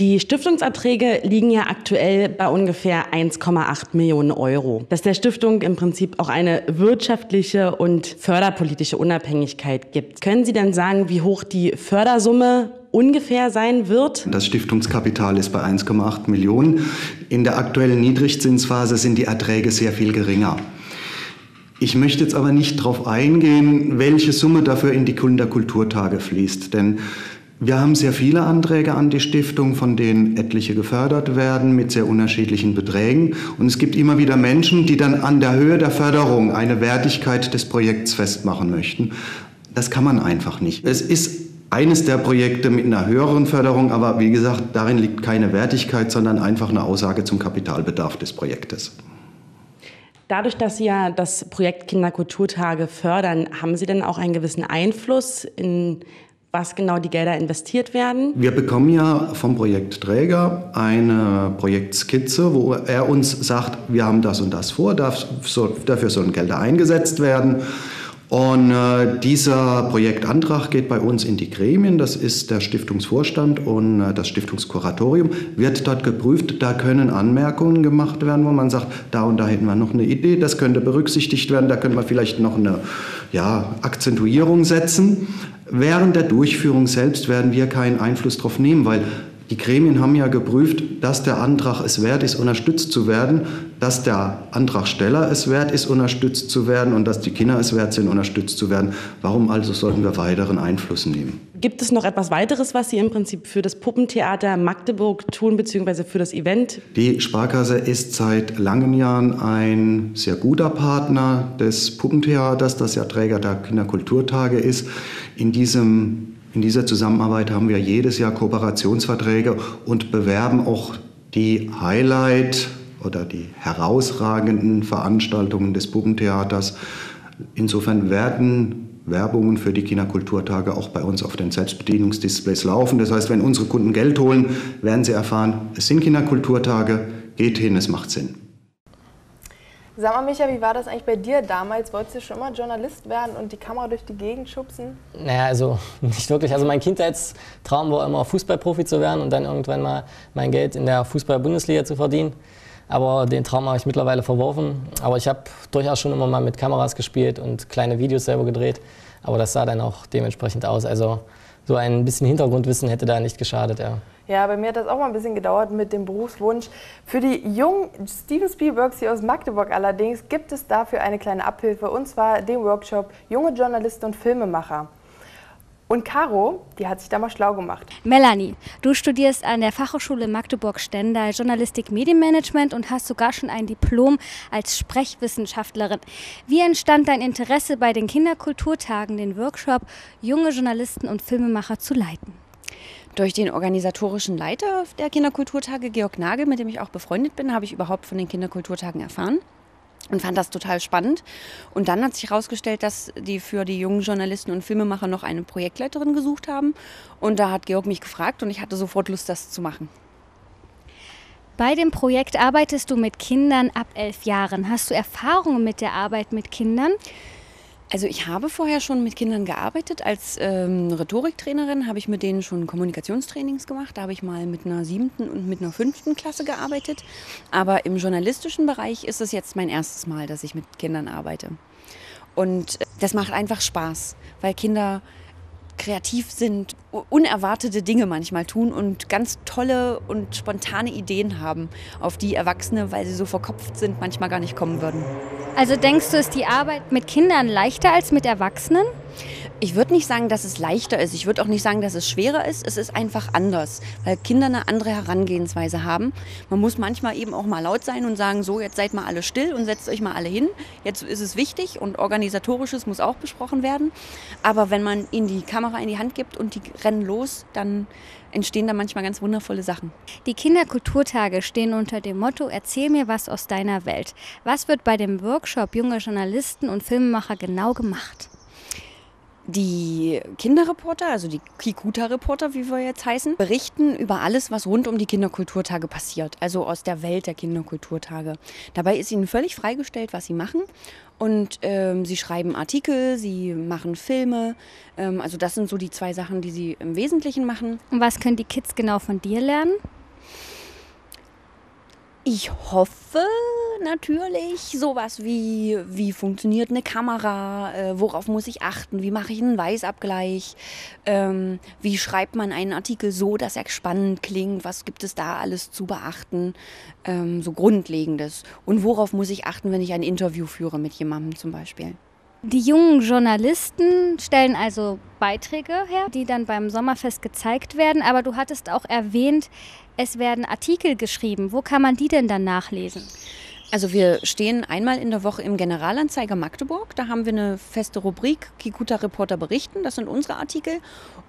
Die Stiftungserträge liegen ja aktuell bei ungefähr 1,8 Millionen Euro. Dass der Stiftung im Prinzip auch eine wirtschaftliche und förderpolitische Unabhängigkeit gibt. Können Sie denn sagen, wie hoch die Fördersumme ungefähr sein wird? Das Stiftungskapital ist bei 1,8 Millionen. In der aktuellen Niedrigzinsphase sind die Erträge sehr viel geringer. Ich möchte jetzt aber nicht darauf eingehen, welche Summe dafür in die Kinderkulturtage fließt, denn wir haben sehr viele Anträge an die Stiftung, von denen etliche gefördert werden mit sehr unterschiedlichen Beträgen. Und es gibt immer wieder Menschen, die dann an der Höhe der Förderung eine Wertigkeit des Projekts festmachen möchten. Das kann man einfach nicht. Es ist eines der Projekte mit einer höheren Förderung, aber wie gesagt, darin liegt keine Wertigkeit, sondern einfach eine Aussage zum Kapitalbedarf des Projektes. Dadurch, dass Sie ja das Projekt Kinderkulturtage fördern, haben Sie denn auch einen gewissen Einfluss in was genau die Gelder investiert werden? Wir bekommen ja vom Projektträger eine Projektskizze, wo er uns sagt, wir haben das und das vor, dafür sollen Gelder eingesetzt werden. Und dieser Projektantrag geht bei uns in die Gremien, das ist der Stiftungsvorstand und das Stiftungskuratorium, wird dort geprüft, da können Anmerkungen gemacht werden, wo man sagt, da und da hätten wir noch eine Idee, das könnte berücksichtigt werden, da könnte man vielleicht noch eine Akzentuierung setzen. Während der Durchführung selbst werden wir keinen Einfluss drauf nehmen, weil die Gremien haben ja geprüft, dass der Antrag es wert ist, unterstützt zu werden, dass der Antragsteller es wert ist, unterstützt zu werden und dass die Kinder es wert sind, unterstützt zu werden. Warum also sollten wir weiteren Einfluss nehmen? Gibt es noch etwas weiteres, was Sie im Prinzip für das Puppentheater Magdeburg tun, beziehungsweise für das Event? Die Sparkasse ist seit langen Jahren ein sehr guter Partner des Puppentheaters, das ja Träger der Kinderkulturtage ist. In dieser Zusammenarbeit haben wir jedes Jahr Kooperationsverträge und bewerben auch die Highlight- oder die herausragenden Veranstaltungen des Puppentheaters. Insofern werden Werbungen für die Kinderkulturtage auch bei uns auf den Selbstbedienungsdisplays laufen. Das heißt, wenn unsere Kunden Geld holen, werden sie erfahren, es sind Kinderkulturtage, geht hin, es macht Sinn. Sag mal, Micha, wie war das eigentlich bei dir damals? Wolltest du schon immer Journalist werden und die Kamera durch die Gegend schubsen? Naja, also nicht wirklich. Also mein Kindheitstraum war immer, Fußballprofi zu werden und dann irgendwann mal mein Geld in der Fußball-Bundesliga zu verdienen. Aber den Traum habe ich mittlerweile verworfen. Aber ich habe durchaus schon immer mal mit Kameras gespielt und kleine Videos selber gedreht. Aber das sah dann auch dementsprechend aus. Also so ein bisschen Hintergrundwissen hätte da nicht geschadet, ja. Ja, bei mir hat das auch mal ein bisschen gedauert mit dem Berufswunsch. Für die jungen Steven Spielbergs hier aus Magdeburg allerdings gibt es dafür eine kleine Abhilfe, und zwar den Workshop Junge Journalisten und Filmemacher. Und Caro, die hat sich da mal schlau gemacht. Melanie, du studierst an der Fachhochschule Magdeburg-Stendal Journalistik Medienmanagement und hast sogar schon ein Diplom als Sprechwissenschaftlerin. Wie entstand dein Interesse, bei den Kinderkulturtagen den Workshop Junge Journalisten und Filmemacher zu leiten? Durch den organisatorischen Leiter der Kinderkulturtage, Georg Nagel, mit dem ich auch befreundet bin, habe ich überhaupt von den Kinderkulturtagen erfahren und fand das total spannend. Und dann hat sich herausgestellt, dass die für die jungen Journalisten und Filmemacher noch eine Projektleiterin gesucht haben. Und da hat Georg mich gefragt und ich hatte sofort Lust, das zu machen. Bei dem Projekt arbeitest du mit Kindern ab 11 Jahren. Hast du Erfahrungen mit der Arbeit mit Kindern? Also ich habe vorher schon mit Kindern gearbeitet. Als Rhetoriktrainerin habe ich mit denen schon Kommunikationstrainings gemacht. Da habe ich mal mit einer 7. und mit einer 5. Klasse gearbeitet. Aber im journalistischen Bereich ist es jetzt mein erstes Mal, dass ich mit Kindern arbeite. Und das macht einfach Spaß, weil Kinder kreativ sind, unerwartete Dinge manchmal tun und ganz tolle und spontane Ideen haben, auf die Erwachsene, weil sie so verkopft sind, manchmal gar nicht kommen würden. Also denkst du, ist die Arbeit mit Kindern leichter als mit Erwachsenen? Ich würde nicht sagen, dass es leichter ist. Ich würde auch nicht sagen, dass es schwerer ist. Es ist einfach anders, weil Kinder eine andere Herangehensweise haben. Man muss manchmal eben auch mal laut sein und sagen, so, jetzt seid mal alle still und setzt euch mal alle hin. Jetzt ist es wichtig und Organisatorisches muss auch besprochen werden. Aber wenn man ihnen die Kamera in die Hand gibt und die rennen los, dann entstehen da manchmal ganz wundervolle Sachen. Die Kinderkulturtage stehen unter dem Motto, erzähl mir was aus deiner Welt. Was wird bei dem Workshop junger Journalisten und Filmemacher genau gemacht? Die Kinderreporter, also die Kikuta-Reporter, wie wir jetzt heißen, berichten über alles, was rund um die Kinderkulturtage passiert, also aus der Welt der Kinderkulturtage. Dabei ist ihnen völlig freigestellt, was sie machen. Und sie schreiben Artikel, sie machen Filme. Also das sind so die zwei Sachen, die sie im Wesentlichen machen. Und was können die Kids genau von dir lernen? Ich hoffe natürlich sowas wie funktioniert eine Kamera, worauf muss ich achten, wie mache ich einen Weißabgleich, wie schreibt man einen Artikel so, dass er spannend klingt, was gibt es da alles zu beachten, so Grundlegendes. Und worauf muss ich achten, wenn ich ein Interview führe mit jemandem zum Beispiel. Die jungen Journalisten stellen also Beiträge her, die dann beim Sommerfest gezeigt werden. Aber du hattest auch erwähnt, es werden Artikel geschrieben. Wo kann man die denn dann nachlesen? Also wir stehen einmal in der Woche im Generalanzeiger Magdeburg. Da haben wir eine feste Rubrik, Kikuta-Reporter berichten. Das sind unsere Artikel.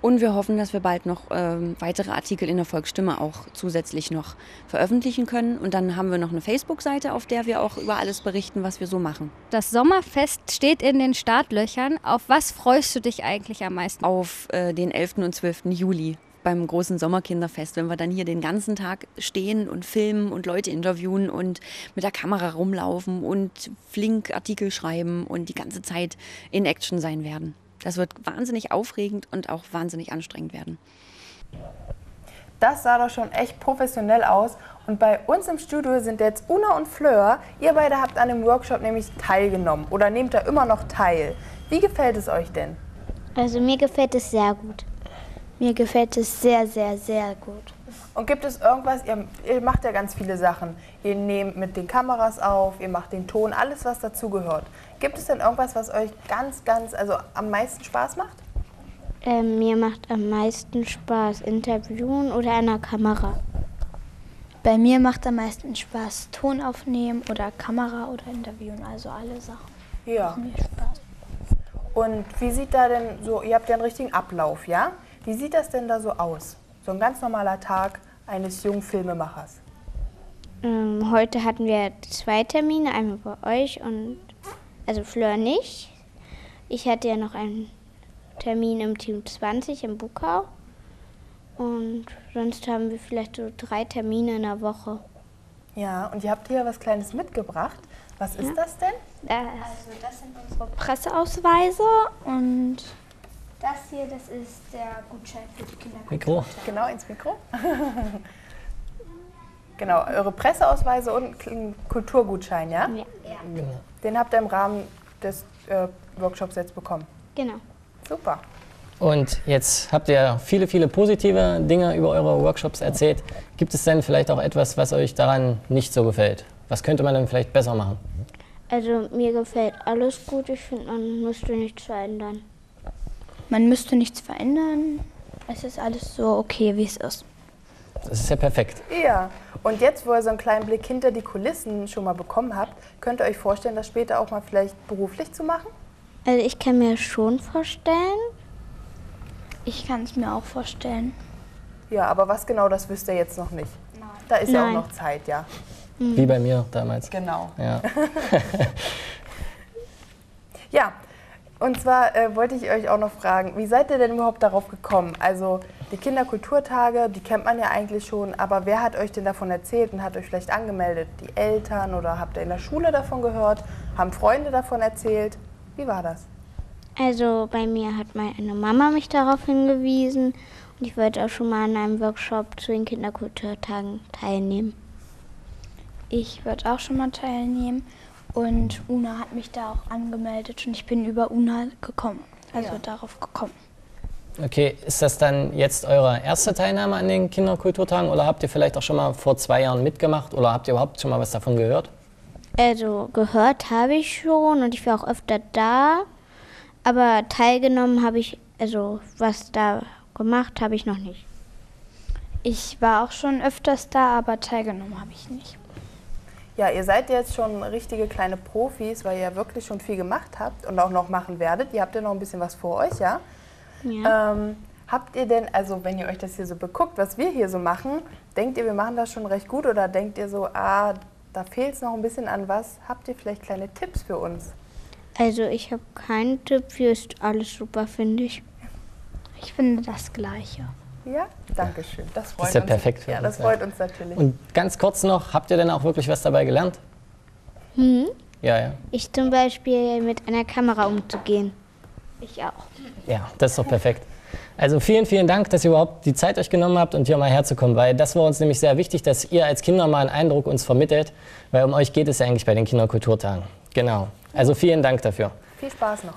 Und wir hoffen, dass wir bald noch weitere Artikel in der Volksstimme auch zusätzlich noch veröffentlichen können. Und dann haben wir noch eine Facebook-Seite, auf der wir auch über alles berichten, was wir so machen. Das Sommerfest steht in den Startlöchern. Auf was freust du dich eigentlich am meisten? Auf den 11. und 12. Juli. Beim großen Sommerkinderfest, wenn wir dann hier den ganzen Tag stehen und filmen und Leute interviewen und mit der Kamera rumlaufen und flink Artikel schreiben und die ganze Zeit in Action sein werden. Das wird wahnsinnig aufregend und auch wahnsinnig anstrengend werden. Das sah doch schon echt professionell aus und bei uns im Studio sind jetzt Una und Fleur. Ihr beide habt an dem Workshop nämlich teilgenommen oder nehmt da immer noch teil. Wie gefällt es euch denn? Also mir gefällt es sehr gut. Mir gefällt es sehr, sehr, sehr gut. Und gibt es irgendwas, ihr macht ja ganz viele Sachen. Ihr nehmt mit den Kameras auf, ihr macht den Ton, alles was dazugehört. Gibt es denn irgendwas, was euch also am meisten Spaß macht? Mir macht am meisten Spaß Interviewen oder an der Kamera. Bei mir macht am meisten Spaß Ton aufnehmen oder Kamera oder Interviewen, also alle Sachen. Ja. Mir Spaß. Und wie sieht da denn so, ihr habt ja einen richtigen Ablauf, ja? Wie sieht das denn da so aus? So ein ganz normaler Tag eines jungen Filmemachers. Heute hatten wir zwei Termine, einmal bei euch und also Fleur nicht. Ich hatte ja noch einen Termin im Team 20 im Buckau. Und sonst haben wir vielleicht so 3 Termine in der Woche. Ja, und ihr habt hier was Kleines mitgebracht. Was ist das denn? Also das sind unsere Presseausweise und das hier, das ist der Gutschein für die Kinderkulturtage. Genau, ins Mikro. Genau, eure Presseausweise und einen Kulturgutschein, ja? Ja. Genau. Den habt ihr im Rahmen des Workshops jetzt bekommen. Genau. Super. Und jetzt habt ihr viele, viele positive Dinge über eure Workshops erzählt. Gibt es denn vielleicht auch etwas, was euch daran nicht so gefällt? Was könnte man denn vielleicht besser machen? Also mir gefällt alles gut. Ich finde, man müsste nichts verändern. Man müsste nichts verändern. Es ist alles so okay, wie es ist. Das ist ja perfekt. Ja, und jetzt, wo ihr so einen kleinen Blick hinter die Kulissen schon mal bekommen habt, könnt ihr euch vorstellen, das später auch mal vielleicht beruflich zu machen? Also ich kann mir schon vorstellen. Ich kann es mir auch vorstellen. Ja, aber was genau, das wisst ihr jetzt noch nicht. Nein. Da ist ja auch noch Zeit, ja. Mhm. Wie bei mir damals. Genau. Ja. Ja. Und zwar wollte ich euch auch noch fragen, wie seid ihr denn überhaupt darauf gekommen? Also die Kinderkulturtage, die kennt man ja eigentlich schon, aber wer hat euch denn davon erzählt und hat euch vielleicht angemeldet? Die Eltern oder habt ihr in der Schule davon gehört? Haben Freunde davon erzählt? Wie war das? Also bei mir hat meine Mama mich darauf hingewiesen und ich wollte auch schon mal an einem Workshop zu den Kinderkulturtagen teilnehmen. Ich wollte auch schon mal teilnehmen. Und Una hat mich da auch angemeldet und ich bin über Una gekommen, also darauf gekommen. Okay, ist das dann jetzt eure erste Teilnahme an den Kinderkulturtagen oder habt ihr vielleicht auch schon mal vor 2 Jahren mitgemacht oder habt ihr überhaupt schon mal was davon gehört? Also gehört habe ich schon und ich war auch öfter da, aber teilgenommen habe ich, also was da gemacht habe ich noch nicht. Ich war auch schon öfters da, aber teilgenommen habe ich nicht. Ja, ihr seid jetzt schon richtige kleine Profis, weil ihr ja wirklich schon viel gemacht habt und auch noch machen werdet. Ihr habt ja noch ein bisschen was vor euch, ja? Ja. Habt ihr denn, also wenn ihr euch das hier so beguckt, was wir hier so machen, denkt ihr, wir machen das schon recht gut oder denkt ihr so, ah, da fehlt es noch ein bisschen an was? Habt ihr vielleicht kleine Tipps für uns? Also ich habe keinen Tipp, hier ist alles super, finde ich. Ich finde das Gleiche. Ja, danke schön. Das freut uns. Das ist ja perfekt für uns. Ja, das freut uns natürlich. Und ganz kurz noch, habt ihr denn auch wirklich was dabei gelernt? Hm? Ja, ja. Ich zum Beispiel mit einer Kamera umzugehen. Ich auch. Ja, das ist doch perfekt. Also vielen, vielen Dank, dass ihr überhaupt die Zeit euch genommen habt und hier mal herzukommen, weil das war uns nämlich sehr wichtig, dass ihr als Kinder mal einen Eindruck uns vermittelt, weil um euch geht es ja eigentlich bei den Kinderkulturtagen. Genau. Also vielen Dank dafür. Viel Spaß noch.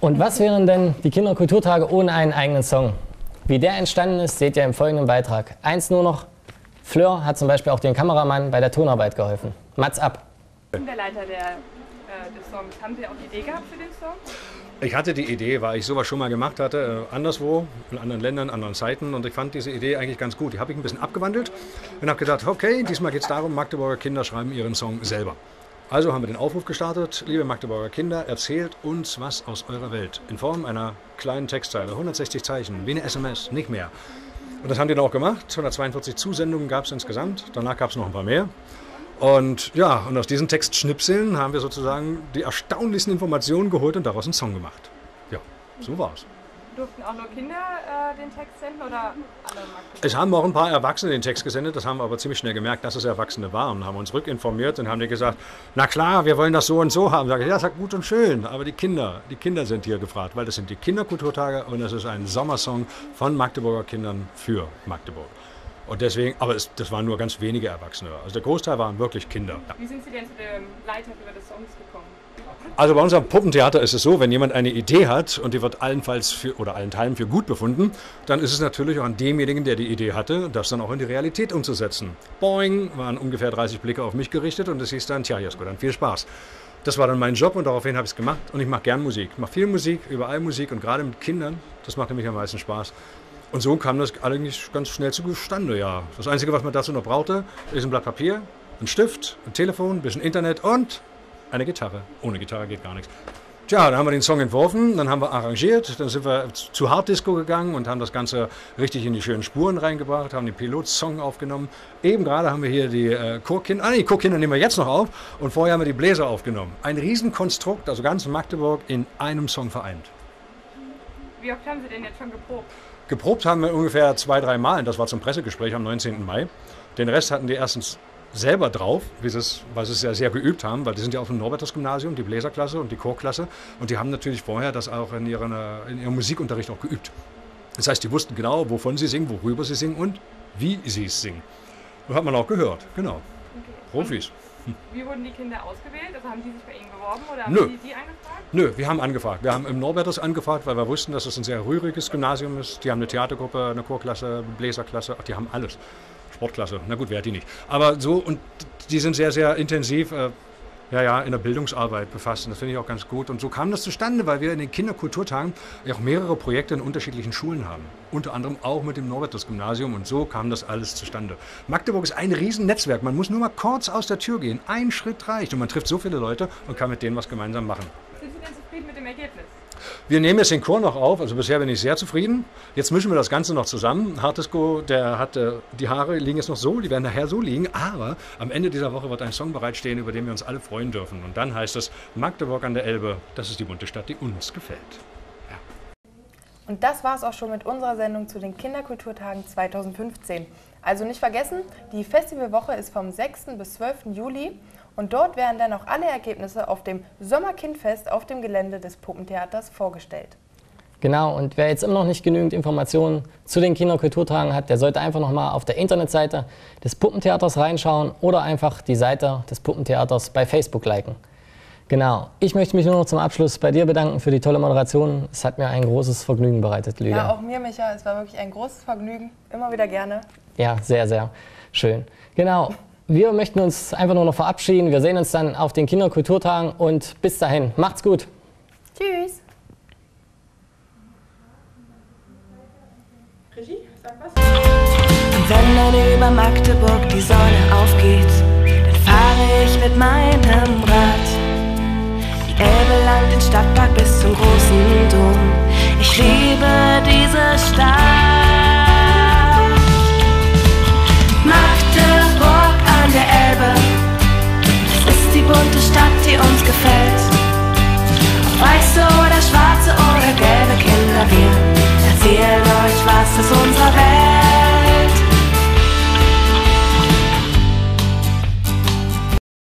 Und was wären denn die Kinderkulturtage ohne einen eigenen Song? Wie der entstanden ist, seht ihr im folgenden Beitrag. Eins nur noch, Fleur hat zum Beispiel auch dem Kameramann bei der Tonarbeit geholfen. Mats ab. Ich bin der Leiter des Songs. Haben Sie auch die Idee gehabt für den Song? Ich hatte die Idee, weil ich sowas schon mal gemacht hatte, anderswo, in anderen Ländern, anderen Zeiten. Und ich fand diese Idee eigentlich ganz gut. Die habe ich ein bisschen abgewandelt und habe gedacht, okay, diesmal geht es darum, Magdeburger Kinder schreiben ihren Song selber. Also haben wir den Aufruf gestartet, liebe Magdeburger Kinder, erzählt uns was aus eurer Welt. In Form einer kleinen Textzeile, 160 Zeichen, wie eine SMS, nicht mehr. Und das haben die dann auch gemacht, 142 Zusendungen gab es insgesamt, danach gab es noch ein paar mehr. Und ja, und aus diesen Textschnipseln haben wir sozusagen die erstaunlichsten Informationen geholt und daraus einen Song gemacht. Ja, so war's. Durften auch nur Kinder den Text senden oder alle Magdeburger? Es haben auch ein paar Erwachsene den Text gesendet, das haben wir aber ziemlich schnell gemerkt, dass es Erwachsene waren. Haben uns rückinformiert und haben dir gesagt, na klar, wir wollen das so und so haben. Sag ich, ja, das ist gut und schön, aber die Kinder sind hier gefragt, weil das sind die Kinderkulturtage und das ist ein Sommersong von Magdeburger Kindern für Magdeburg. Und deswegen, aber das waren nur ganz wenige Erwachsene. Also der Großteil waren wirklich Kinder. Ja. Wie sind Sie denn zu dem Leiter des Songs gekommen? Also bei unserem Puppentheater ist es so, wenn jemand eine Idee hat und die wird allenfalls für, oder allenthalben für gut befunden, dann ist es natürlich auch an demjenigen, der die Idee hatte, das dann auch in die Realität umzusetzen. Boing, waren ungefähr 30 Blicke auf mich gerichtet und es hieß dann, tja, Jasko, dann viel Spaß. Das war dann mein Job und daraufhin habe ich es gemacht und ich mache gern Musik. Ich mache viel Musik, überall Musik und gerade mit Kindern, das macht nämlich am meisten Spaß. Und so kam das eigentlich ganz schnell zustande, ja. Das Einzige, was man dazu noch brauchte, ist ein Blatt Papier, ein Stift, ein Telefon, ein bisschen Internet und eine Gitarre. Ohne Gitarre geht gar nichts. Tja, dann haben wir den Song entworfen, dann haben wir arrangiert, dann sind wir zu Harddisco gegangen und haben das Ganze richtig in die schönen Spuren reingebracht, haben den Pilotsong aufgenommen. Eben gerade haben wir hier die Chorkinder, die Chorkinder nehmen wir jetzt noch auf und vorher haben wir die Bläser aufgenommen. Ein Riesenkonstrukt, also ganz Magdeburg in einem Song vereint. Wie oft haben Sie denn jetzt schon geprobt? Geprobt haben wir ungefähr 2-3 Mal, das war zum Pressegespräch am 19. Mai. Den Rest hatten die erstens selber drauf, weil sie es ja sehr geübt haben, weil die sind ja auf dem Norbertus Gymnasium, die Bläserklasse und die Chorklasse. Und die haben natürlich vorher das auch in ihrem Musikunterricht auch geübt. Das heißt, die wussten genau, wovon sie singen, worüber sie singen und wie sie es singen. Das hat man auch gehört, genau. Okay. Profis. Wie wurden die Kinder ausgewählt? Also haben die sich bei Ihnen beworben oder haben Sie die angefragt? Nö, wir haben angefragt. Wir haben im Norbertus angefragt, weil wir wussten, dass es ein sehr rühriges Gymnasium ist. Die haben eine Theatergruppe, eine Chorklasse, eine Bläserklasse, ach, die haben alles. Sportklasse, na gut, wer hat die nicht? Aber so, und die sind sehr, sehr intensiv in der Bildungsarbeit befasst. Und das finde ich auch ganz gut. Und so kam das zustande, weil wir in den Kinderkulturtagen auch mehrere Projekte in unterschiedlichen Schulen haben. Unter anderem auch mit dem Norbertus Gymnasium und so kam das alles zustande. Magdeburg ist ein Riesennetzwerk. Man muss nur mal kurz aus der Tür gehen. Ein Schritt reicht und man trifft so viele Leute und kann mit denen was gemeinsam machen. Sind Sie denn zufrieden mit dem Ergebnis? Wir nehmen jetzt den Chor noch auf, also bisher bin ich sehr zufrieden. Jetzt mischen wir das Ganze noch zusammen. Hartisco, der hat die Haare liegen jetzt noch so, die werden nachher so liegen. Aber am Ende dieser Woche wird ein Song bereitstehen, über den wir uns alle freuen dürfen. Und dann heißt es Magdeburg an der Elbe, das ist die bunte Stadt, die uns gefällt. Ja. Und das war es auch schon mit unserer Sendung zu den Kinderkulturtagen 2015. Also nicht vergessen, die Festivalwoche ist vom 6. bis 12. Juli. Und dort werden dann auch alle Ergebnisse auf dem Sommerkindfest auf dem Gelände des Puppentheaters vorgestellt. Genau, und wer jetzt immer noch nicht genügend Informationen zu den Kinderkulturtagen hat, der sollte einfach nochmal auf der Internetseite des Puppentheaters reinschauen oder einfach die Seite des Puppentheaters bei Facebook liken. Genau, ich möchte mich nur noch zum Abschluss bei dir bedanken für die tolle Moderation. Es hat mir ein großes Vergnügen bereitet, Lydia. Ja, auch mir, Micha. Es war wirklich ein großes Vergnügen. Immer wieder gerne. Ja, sehr, sehr schön. Genau. Wir möchten uns einfach nur noch verabschieden. Wir sehen uns dann auf den Kinderkulturtagen und bis dahin. Macht's gut. Tschüss. Regie, sag was. Und wenn dann über Magdeburg die Sonne aufgeht, dann fahre ich mit meinem Rad die Elbe lang den Stadtpark bis zum großen Dom. Ich liebe diese Stadt. Magdeburg an der Elbe, das ist die bunte Stadt, die uns gefällt. Ob weiße oder schwarze oder gelbe Kinder, wir erzählen euch, was es